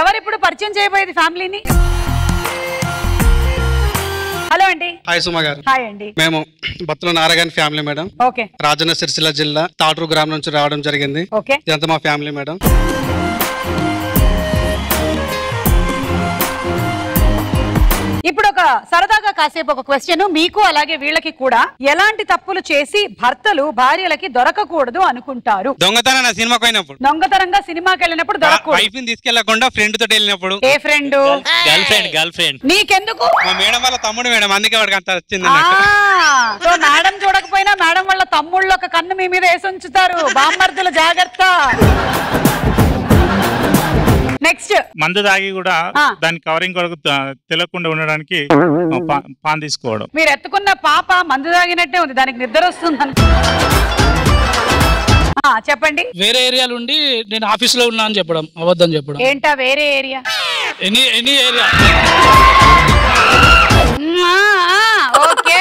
ఎవరిప్పుడు పరిచయం చేయబోయేది ఫ్యామిలీని? హలో అండి. హాయ్ సుమ గారు. హాయ్ అండి. మేము Battula Narayana family madam. Okay. Rajanna Sircilla జిల్లా తాడూరు గ్రామం నుంచి రావడం జరిగింది. ఓకే. ఇదంతా మా ఫ్యామిలీ మేడం. ఇప్పుడు ఒక సరదాగా కాసేపు ఒక క్వశ్చన్ మీకు అలాగే వీళ్ళకి కూడా, ఎలాంటి తప్పులు చేసి భర్తలు భార్యలకి దొరకకూడదు అనుకుంటారు? దొంగతనం సినిమాకి వెళ్ళినప్పుడు, దొంగతనంగా సినిమాకి వెళ్ళినప్పుడు దొరకకూడదు, వైఫ్ ని తీసుకెళ్ళకుండా ఫ్రెండ్ తోటి వెళ్ళినప్పుడు. ఏ friend? Girl friend. Girl friend నీకెందుకు? మా మేడం వాళ్ళ తమ్ముడు మేడం, అందుకే వాడికి అంత వచ్చింది. సో మేడం చూడకపోయినా మేడం వాళ్ళ తమ్ముళ్ళు ఒక కన్ను మీ మీద వేసి ఉంచుతారు. బామ్మర్దుల జాగ్రత్త. నెక్స్ట్, మందు తాగి కూడా దాని కవరింగ్ కొరకు తెలియకుండా ఉండడానికి పాన్ తీసుకోవడం. మీరు ఎత్తుకున్న పాప మందు తాగినట్టే ఉంది, దానికి నిద్ర వస్తుంది. చెప్పండి. వేరే ఏరియా నుండి నేను ఆఫీస్ లో ఉన్నా అని చెప్పడం అబద్ధం చెప్పడం. ఏంటా వేరే area? Any area. Okay.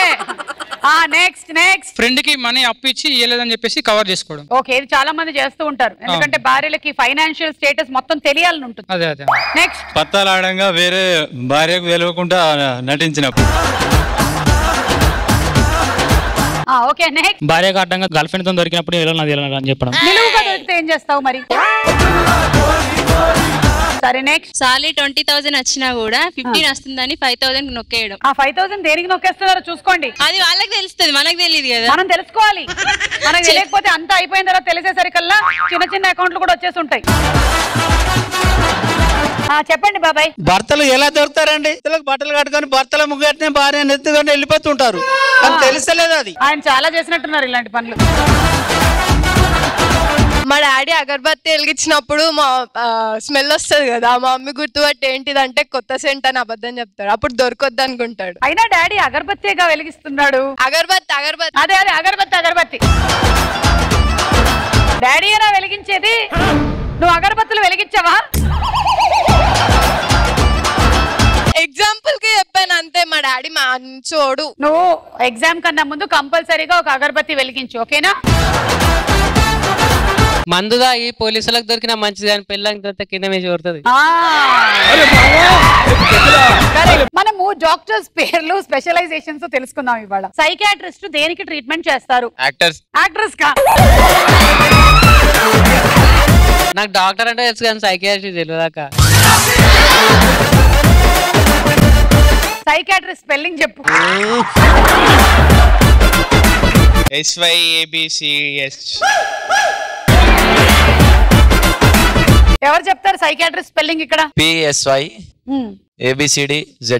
Next next, friend కి మనీ అప్పిచ్చి ఇయ్యలేదని చెప్పేసి కవర్ చేసుకోవడం. ఓకే, ఇది చాలా మంది చేస్తూ ఉంటారు, ఎందుకంటే భార్యలకి ఫైనాన్షియల్ స్టేటస్ మొత్తం తెలియాలని ఉంటుంది. అదే అదే. నెక్స్ట్, పత్తాలాడంగా వేరే భార్యకు వెలవకుండా నటించినప్పుడు. ఓకే నెక్స్ట్, భార్యకు అడ్డంగా గర్ల్ ఫ్రెండ్ తో దొరికినప్పుడు అని చెప్పడం. నిలువుగా దొరికితే ఏం చేస్తావు మరి? సరే నెక్స్ట్, సాలీ 20,000 వచ్చినా కూడా 15 వస్తుందని 5,000 నొక్కేయడం. ఆ 5,000 దేనికి నొక్కేస్తున్నారో చూసుకోండి. అది వాళ్ళకి తెలుస్తుంది, మనకు తెలియదు కదా. మనం తెలుసుకోవాలి. మనకు తెలియకపోతే అంత అయిపోయిన తర్వాత తెలిసేసరికల్లా చిన్న చిన్న అకౌంట్లు కూడా వచ్చేసి ఉంటాయి. చెప్పండి బాబాయ్. భర్తలు ఎలా దొరుకుతారండి? బట్టలు కట్టుకొని భర్తల ముగ్గునే భార్య ఎత్తుకొని వెళ్ళిపోతుంటారు, అది తెలుసలేదు. అది ఆయన చాలా చేసినట్టున్నారు ఇలాంటి పనులు. మా డాడీ అగర్బత్తి వెలిగించినప్పుడు మా స్మెల్ వస్తుంది కదా, మా మమ్మీ గుర్తుపట్టి ఏంటిదంటే కొత్త సెంట్ అని అబద్ధం చెప్తాడు, అప్పుడు దొరకొద్దు అనుకుంటాడు. అయినా డాడీ అగర్బత్తిగా వెలిగిస్తున్నాడు. అగర్బత్తి అగర్బత్తి అదే అదే అగర్బత్తి అగర్బత్తి. డాడీ అయినా వెలిగించేది, నువ్వు అగర్బత్తులు వెలిగించావా? ఎగ్జాంపుల్ కి చెప్పాను అంతే. మా డాడీ మంచోడు. నువ్వు ఎగ్జామ్ కన్నా ముందు కంపల్సరీగా ఒక అగర్బత్తి వెలిగించు, ఓకేనా? మందు దాగి పోలీసులకు దొరికినా మంచిది, కానీ పెళ్ళాక దొరికితే కింద మీద చూరుతుంది. మనము డాక్టర్స్ పేర్లు స్పెషలైజేషన్స్ తెలుసుకుందాం ఇవాళ. సైకియాట్రిస్ట్ దేనికి ట్రీట్మెంట్ చేస్తారు? యాక్టర్స్. యాక్టర్స్ కా? నాకు డాక్టర్ అంటే తెలుసు, కానీ సైకియాట్రిస్ట్ తెలియదాకా. సైకియాట్రిస్ట్ స్పెల్లింగ్ చెప్పు. SYABCS. ఎవరు చెప్తారు సైకియాట్రిస్ట్ స్పెల్లింగ్? ఇక్కడ PSY ABCDZ.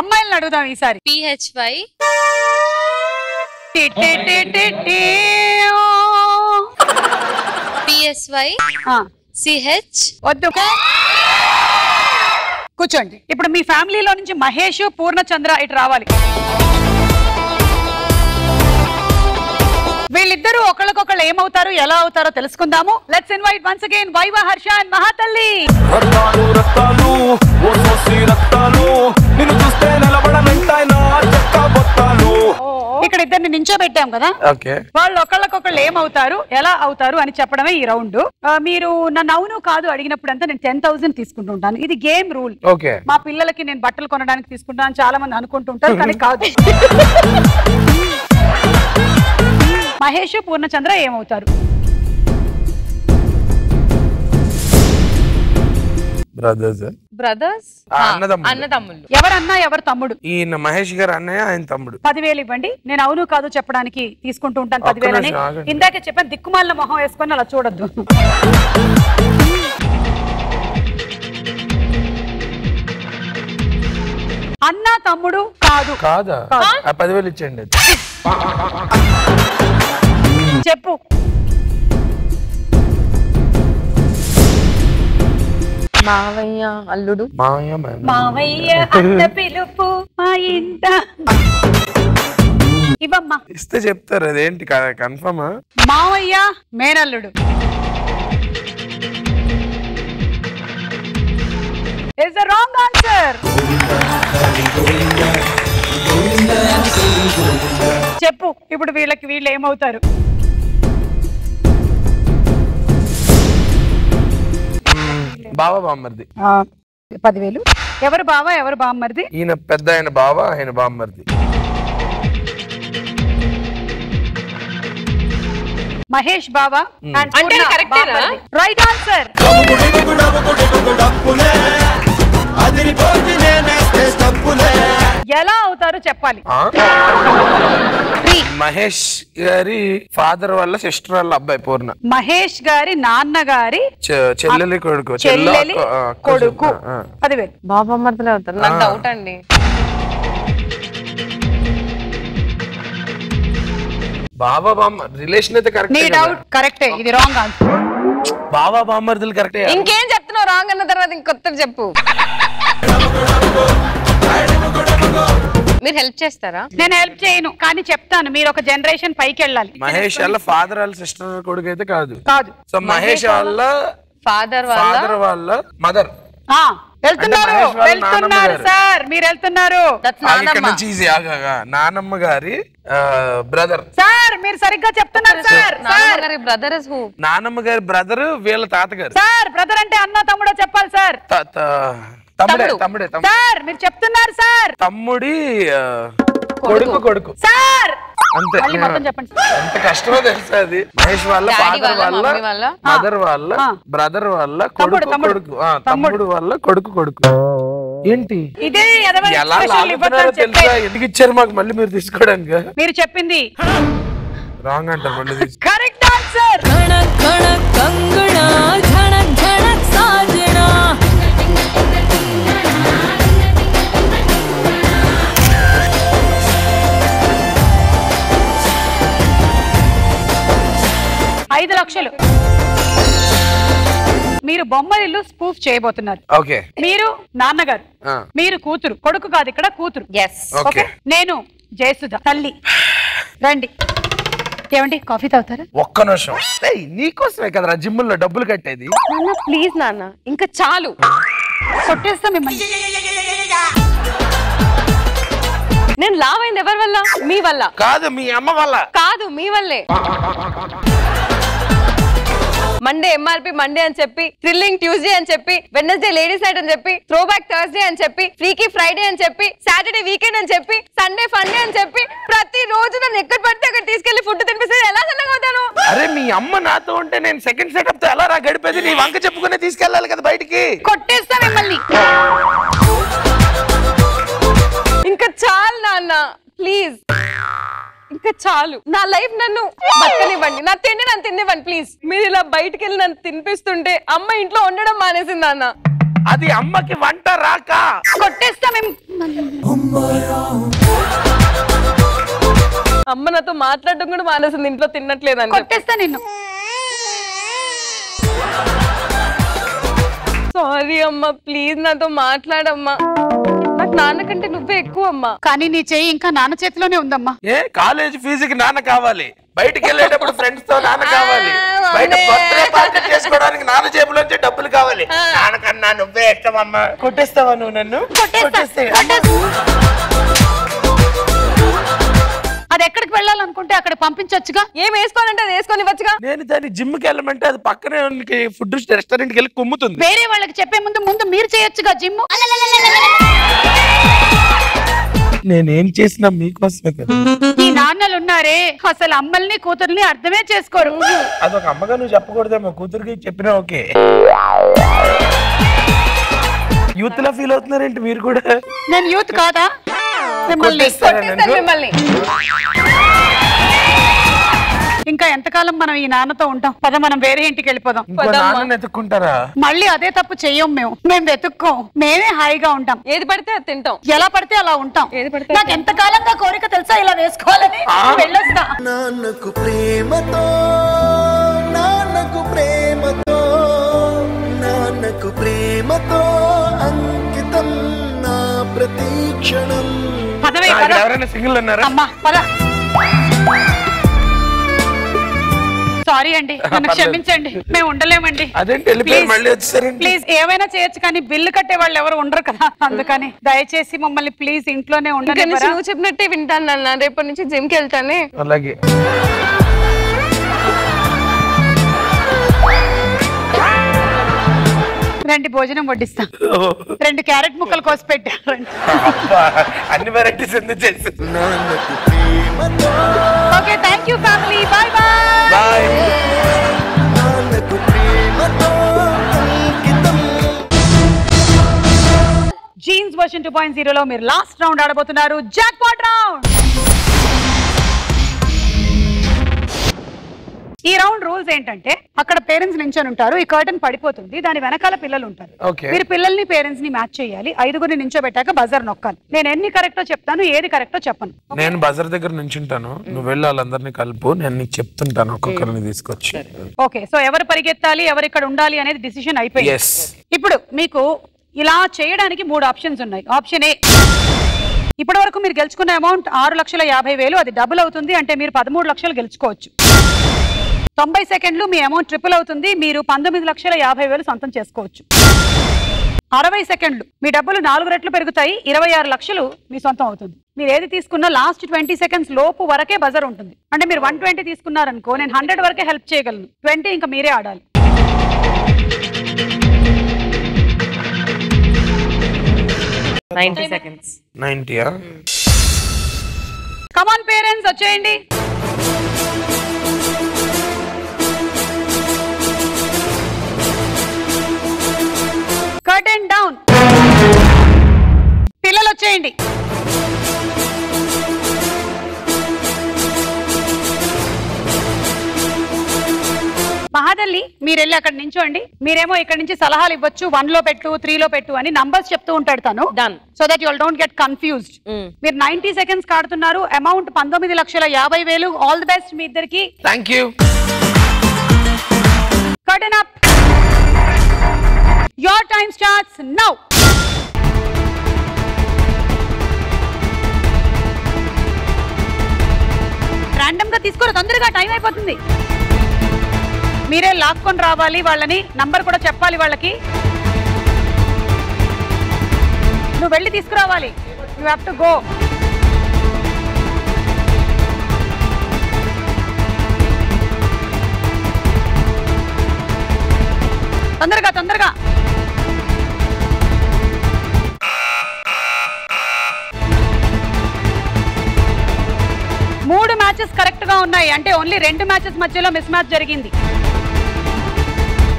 అమ్మాయిలను అడుగుదాం ఈసారి. PHY. PSY CH. వద్దు, కూర్చోండి. ఇప్పుడు మీ ఫ్యామిలీలో నుంచి మహేష్, పూర్ణచంద్ర ఇటు రావాలి. వీళ్ళిద్దరూ ఒకళ్ళకొకళ్ళు ఏమవుతారు, ఎలా అవుతారో తెలుసుకుందాము. Let's invite once again viva, Harsha and Mahathalli. ఇక్కడ ఇద్దరిని నించోబెట్టాం కదా, వాళ్ళు ఒకళ్ళకొకళ్ళు ఏమవుతారు, ఎలా అవుతారు అని చెప్పడమే ఈ రౌండ్. మీరు నన్ను అవును కాదు అడిగినప్పుడు అంతా నేను 10,000 తీసుకుంటుంటాను. ఇది గేమ్ రూల్. మా పిల్లలకి నేను బట్టలు కొనడానికి తీసుకుంటాను చాలా మంది అనుకుంటుంటారు, కానీ కాదు. మహేష్, పూర్ణచంద్ర ఏమవుతారు? బ్రదర్స్. అన్నదమ్ములు. ఎవరన్నా ఎవరు తమ్ముడు? ఈయన మహేష్ గారు అన్నయ్య, ఆయన తమ్ముడు. 10,000 ఇవ్వండి, నేను అవును కాదు చెప్పడానికి తీసుకుంటూ ఉంటాను 10,000. ఇందాకే చెప్పాను దిక్కుమాలిన మొహం వేసుకొని అలా చూడొద్దు. అన్న తమ్ముడు కాదు కాదా? 10,000 ఇచ్చేయండి. చెప్పు. మావయ్య అల్లుడు. మావయ్య మావయ్య అన్న పిలుపు మా ఇంట. ఇవమ్మా ఇస్తే చెప్తారు. అదేంటి కన్ఫర్మా? మావయ్య మేనల్లుడు. Is the wrong answer. చెప్పు ఇప్పుడు వీళ్ళకి వీళ్ళు ఏమవుతారు? బావ బామ్మర్ది. 10,000. ఎవరు బావ ఎవరు బామ్మర్ది? ఈయన పెద్ద ఆయన బావ, ఆయన బామ్మర్ది. మహేష్ బాబా అంటే కరెక్ట్ రైట్ ఆన్సర్. ఎలా అవుతారో చెప్పాలి. మహేష్ గారి ఫాదర్ వాళ్ళ సిస్టర్ వాళ్ళ అబ్బాయి పూర్ణ. మహేష్ గారి నాన్న గారి చెల్లెలి కొడుకు. చెల్లెలి కొడుకు. పదివేలు బాబొమ్మరిల్లు అవుతారు. నాకు డౌట్ అండి. బాబా బామ్మ రిలేషన్ అయితే కరెక్ట్. నీ డౌట్ కరెక్టే. ఇది రాంగ్ ఆన్సర్. బాబా బామ్మరిల్లు కరెక్టే. ఇంకేం చెప్తున్నావు? రాంగ్ అన్న తర్వాత ఇంకొత్తది చెప్పు. మీరు హెల్ప్ చేస్తారా? నేను హెల్ప్ చేయను కానీ చెప్తాను. మీరు ఒక జనరేషన్ పైకి వెళ్ళాలి. మహేష్ వాళ్ళ ఫాదర్ వాళ్ళ సిస్టర్ కొడుకు అయితే కాదు కాదు. సో మహేష్ వాళ్ళ ఫాదర్ వాళ్ళ మదర్. వెళ్తున్నారు వెళ్తున్నారు సార్ మీరు వెళ్తున్నారు. నానమ్మ గారి బ్రదర్. సార్ మీరు సరిగ్గా చెప్తున్నారు సార్. Brother is who? నానమ్మ గారి బ్రదర్ వీళ్ళ తాతగారు. సార్ బ్రదర్ అంటే అన్న తమ్ముడో చెప్పాలి సార్. తమ్ముడే. సార్ మీరు చెప్తున్నారు సార్. తమ్ముడి కొడుకు. కొడుకు సార్. అంతే చెప్పండి. ఎంత కష్టమో తెలుసా అది. మహేష్ వాళ్ళ ఫాదర్ వాళ్ళ మదర్ వాళ్ళ బ్రదర్ వాళ్ళ కొడుకు. కొడుకు తమ్ముడు వాళ్ళ కొడుకు. కొడుకు ఏంటి ఇదే? ఎలా తెలుసా? ఎందుకు ఇచ్చారు మాకు మళ్ళీ మీరు తీసుకోవడానికి? మీరు చెప్పింది రాంగ్ అంటారు మళ్ళీ. Correct answer. ₹5,00,000 మీరు బొమ్మరిల్లు స్పూఫ్ చేయబోతున్నారు. మీరు నాన్నగారు, మీరు కూతురు. కొడుకు కాదు ఇక్కడ కూతురు. నేను జయసుధ తల్లి. రండి. ఏమండి కాఫీ తాగుతారా? ఒక్క నిమిషం. నీకోసమే కదరా జిమ్ లో డబ్బులు కట్టేది. నాన్న ప్లీజ్ నాన్న ఇంకా చాలు కొట్టేస్తా మిమ్మల్ని. నేను లావ్ అయింది ఎవరి వల్ల? మీ వల్ల కాదు. మీ అమ్మ వల్ల కాదు. మీ వల్లే. మండే ఎంఆర్పి మండే అని చెప్పి, థ్రిల్లింగ్ ట్యూస్డే అని చెప్పి, వెడ్నెస్డే లేడీస్ నైట్ అని చెప్పి, త్రో బ్యాక్ థర్స్డే అని చెప్పి, ఫ్రీకి ఫ్రైడే అని చెప్పి, సాటర్డే వీకెండ్ అని చెప్పి, సండే ఫండే అని చెప్పి ప్రతి రోజు నన్ను ఎక్కడ పడితే అక్కడ తీసుకెళ్లి ఫుడ్ తినిపిస్తే ఎలా సన్నగా అవుతాను? అరే మీ అమ్మ నాతో ఉంటే నేను సెకండ్ సెటప్ తో ఎలా రా గడిపేది? నీ వంక చెప్పుకునే తీసుకెళ్లాలి కదా బయటికి. కొట్టేస్తా మిమ్మల్ని ఇంకా చాలు నాన్న ప్లీజ్. ఇంకా చాలు. నా లైఫ్ నన్ను బతకనివ్వండి. నా తిండి నన్ను తిండివ్వండి ప్లీజ్. మీరు ఇలా బయటకు వెళ్ళి నన్ను తినిపిస్తుంటే అమ్మ ఇంట్లో ఉండడం మానేసింది నాన్న. అది అమ్మకి వంట రాక కొట్టేస్తా మేము. అమ్మ నాతో మాట్లాడడం కూడా మానేసింది. ఇంట్లో తినట్లేదని కొట్టేస్తా నిన్ను. సారీ అమ్మ ప్లీజ్ నాతో మాట్లాడమ్మా. నాకు నాన్న కంటే నువ్వే ఎక్కువ అమ్మా. కానీ నీ చెయ్యి ఇంకా నాన్న చేతిలోనే ఉందమ్మా. ఏ కాలేజ్ ఫీజుకి నాన్న కావాలి, బయటికి వెళ్ళేటప్పుడు ఫ్రెండ్స్ తో నాన్న కావాలి, బయట బర్త్డే పార్టీ చేసుకోవడానికి నాన్న జేబులో డబ్బులు కావాలి. నాన్నకన్నా నువ్వే ఇష్టం అమ్మా. కొట్టేస్తావా నువ్వు నన్ను? అది ఎక్కడికి వెళ్ళాలనుకుంటే అక్కడ పంపించొచ్చుగా. ఏం వేసుకోవాలంటే అది వేసుకొని ఇవ్వచ్చుగా. నేను దాన్ని జిమ్ కి వెళ్ళమంటే అది పక్కనే ఫుడ్ రెస్టారెంట్ కి వెళ్ళి కుమ్ముతుంది. వేరే వాళ్ళకి చెప్పే ముందు ముందు మీరు చేయొచ్చుగా జిమ్. నేనేం చేసినా మీకోసమే కదా. మీ నాన్నలు ఉన్నారే అసలు అమ్మల్ని కూతుర్ని అర్థమే చేసుకోరు. అదొక అమ్మగా నువ్వు చెప్పకూడదేమో. కూతురికి చెప్పినా ఓకే. యూత్ లా ఫీల్ అవుతున్నారేంటి మీరు కూడా? నేను యూత్ కాదా? ఇంకా ఎంతకాలం మనం ఈ నాన్నతో ఉంటాం? పద మనం వేరే ఇంటికి వెళ్ళిపోదాం. వెతుక్కుంటారా? మళ్ళీ అదే తప్పు చెయ్యం మేము. మేము వెతుక్కో. మేమే హాయిగా ఉంటాం. ఏది పడితే అది తింటాం, ఎలా పడితే అలా ఉంటాం. నాకు ఎంతకాలంగా కోరిక తెలుసా ఇలా వేసుకోవాలని. వెళ్ళొస్తా. నాన్నకు ప్రేమతో నాన్నకు ప్రేమతో నాన్నకు ప్రేమతో అంకితం నా ప్రతి క్షణం. ఎవరైనా సింగిల్ ఉన్నారా? అమ్మా పద. సారీ అండి నన్ను క్షమించండి. మేము ఉండలేమండి. ప్లీజ్ ఏమైనా చేయొచ్చు కానీ బిల్లు కట్టే వాళ్ళు ఎవరు ఉండరు కదా. అందుకని దయచేసి మమ్మల్ని ప్లీజ్ ఇంట్లోనే ఉండండి. నువ్వు చెప్పినట్టే వింటాను అన్న. రేపటి నుంచి జిమ్ కి వెళ్తానే. అలాగే. రండి భోజనం వడ్డిస్తా. 2 క్యారెట్ ముక్కలు కోసి పెట్టారు. అన్ని varieties okay. Thank you family. Bye bye. Question 2.0 లో మీరు లాస్ట్ రౌండ్ ఆడబోతున్నారు. Jackpot round. ఈ రౌండ్ రూల్స్ ఏంటంటే అక్కడ పేరెంట్స్ నించొని ఉంటారు, ఈ కర్టన్ పడిపోతుంది, దాని వెనకాల పిల్లలు ఉంటారు. మీరు పిల్లల్ని పేరెంట్స్ ని మ్యాచ్ చేయాలి. ఐదుగురిని నించోబెట్టాక బజర్ నొక్కాలి. నేను ఎన్ని కరెక్టో చెప్తాను, ఏది కరెక్టో చెప్పను. నేను బజర్ దగ్గర నించుంటాను, నువ్వు వెళ్ళి వాళ్ళందరినీ కలుపు, నేను నీకు చెప్తుంటాను ఒక్కొక్కరిని తీసుకొచ్చి. ఓకే, సో ఎవరు పరిగెత్తాలి, ఎవరు ఇక్కడ ఉండాలి అనేది డిసిషన్ అయిపోయింది. ఇప్పుడు మీకు ఇలా చేయడానికి మూడు ఆప్షన్స్ ఉన్నాయి. ఆప్షన్ ఏ, ఇప్పటి వరకు మీరు గెలుచుకున్న అమౌంట్ 6,50,000, అది డబుల్ అవుతుంది అంటే మీరు 13 లక్షలు గెలుచుకోవచ్చు. 90 సెకండ్లు మీ అమౌంట్ ట్రిపుల్ అవుతుంది, మీరు 19,50,000 సొంతం చేసుకోవచ్చు. 60 సెకండ్లు మీ డబ్బులు 4 రెట్లు పెరుగుతాయి, 26 లక్షలు మీ సొంతం అవుతుంది. మీరు ఏది తీసుకున్న లాస్ట్ 20 సెకండ్స్ లోపు వరకే బజర్ ఉంటుంది. అంటే మీరు 120 తీసుకున్నారనుకో, నేను 100 వరకే హెల్ప్ చేయగలను, 20 ఇంకా మీరే ఆడాలి. Come on parents, వచ్చేయండి. Curtain down. పిల్లలు వచ్చేయండి. మహాదల్లి మీరెళ్ళి అక్కడ నించోండి, మీరేమో ఇక్కడ నుంచి సలహాలు ఇవ్వచ్చు, 1 లో పెట్టు, 3 లో పెట్టు అని నంబర్స్ చెప్తూ ఉంటాడు తను. So that you don't get confused. మీరు 90 సెకండ్స్ కాడుతున్నారు, అమౌంట్ 19,50,000. ఆల్ ది బెస్ట్ మీ ఇద్దరికి. Thank you. Curtain up. Your time starts now. Random గా తీసుకోరు, తొందరగా టైం అయిపోతుంది. మీరే లాక్కొని రావాలి వాళ్ళని, నంబర్ కూడా చెప్పాలి వాళ్ళకి. నువ్వు వెళ్ళి తీసుకురావాలి. You have to go. తొందరగా తొందరగా. కరెక్ట్ గా ఉన్నాయి అంటే ఓన్లీ 2 మ్యాచెస్ మధ్యలో మిస్ మ్యాచ్ జరిగింది.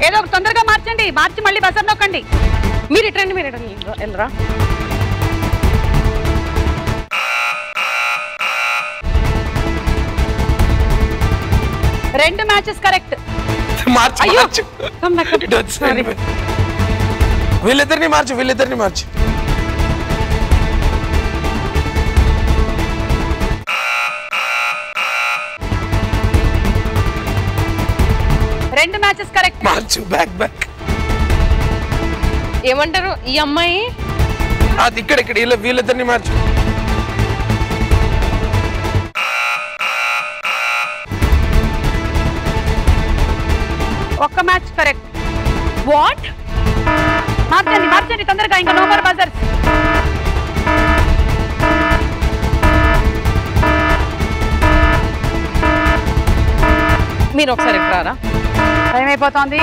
ఏదో ఒక తొందరగా మార్చండి, మార్చి మళ్ళీ బజర్ నొక్కండి. మీరు ఇటండి, మీరు ఇటండి, ఎల్రా. రెండు మ్యాచెస్ కరెక్ట్. మార్చు, వీళ్ళిద్దరిని మార్చు, వీళ్ళిద్దరిని మార్చు. రెండు మ్యాచెస్ కరెక్ట్. మార్చు, బ్యాక్ బ్యాక్. ఏమంటారు ఈ అమ్మాయి? అది ఇక్కడ ఇక్కడ వీళ్ళిద్దరిని మార్చు. ఒక్క మ్యాచ్ కరెక్ట్. వాట్, మార్చండి మార్చండి తొందరగా, ఇంకా నో మోర్ బజర్స్. మీరు ఒకసారి ఎక్కడారా, టైం అయిపోతుంది.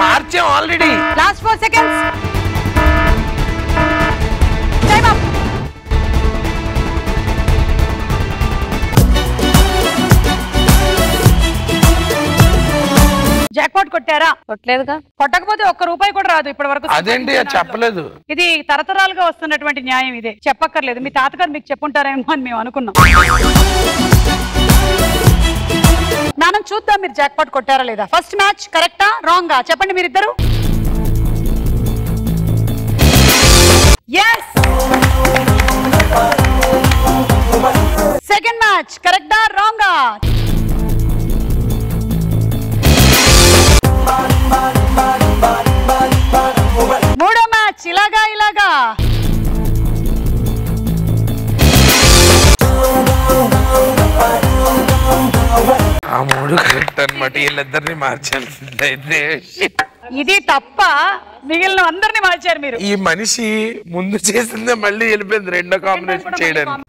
మార్చాం already. Last 4 seconds. Time up. Jackpot కొట్టారా? కొట్టలేదుగా. కొట్టకపోతే ₹1 కూడా రాదు ఇప్పటి వరకు. అదేంటి చెప్పలేదు. ఇది తరతరాలుగా వస్తున్నటువంటి న్యాయం, ఇదే చెప్పక్కర్లేదు. మీ తాతగారు మీకు చెప్పుంటారేమో అని మేము అనుకున్నాం. మనం చూద్దాం మీరు జాక్పాట్ కొట్టారా లేదా. ఫస్ట్ మ్యాచ్ కరెక్టా రాంగా చెప్పండి మీరిద్దరు. yes. సెకండ్ మ్యాచ్ కరెక్టా రాంగా? మూడో మ్యాచ్ ఇలాగా ఇలాగా. ఆ మూడు కరెక్ట్ అన్నమాట. వీళ్ళిద్దరిని మార్చాల్సిందైతే. ఇది తప్ప మిగిలిన అందరిని మార్చారు మీరు. ఈ మనిషి ముందు చేసిందే మళ్ళీ వెళ్ళిపోయింది రెండో కాంబినేషన్ చేయడానికి.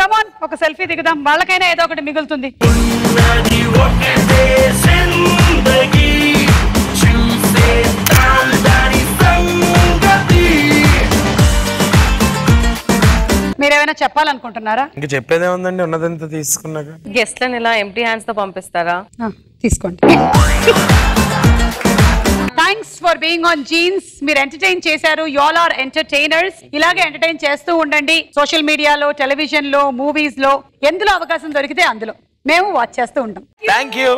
కమ్ ఆన్, ఒక సెల్ఫీ దిగుదాం, వాళ్ళకైనా ఏదో ఒకటి మిగులుతుంది. ఏమైనా చెప్పాలనుకుంటున్నారా? ఇంకా చెప్పేదే ఉందండి, ఉన్నదంతా తీసుకున్నాక. గెస్ట్ లను ఇలా ఎంప్టీ హ్యాండ్స్ తో పంపిస్తారా? తీసుకోండి. Thanks for being on Genes. మీరు ఎంటర్టైన్ చేశారు. You all are entertainers. ఇలాగే ఎంటర్టైన్ చేస్తూ ఉండండి. సోషల్ మీడియాలో, టెలివిజన్ లో, మూవీస్ లో, ఎందులో అవకాశం దొరికితే అందులో మేము వాచ్ చేస్తూ ఉంటాం. Thank you.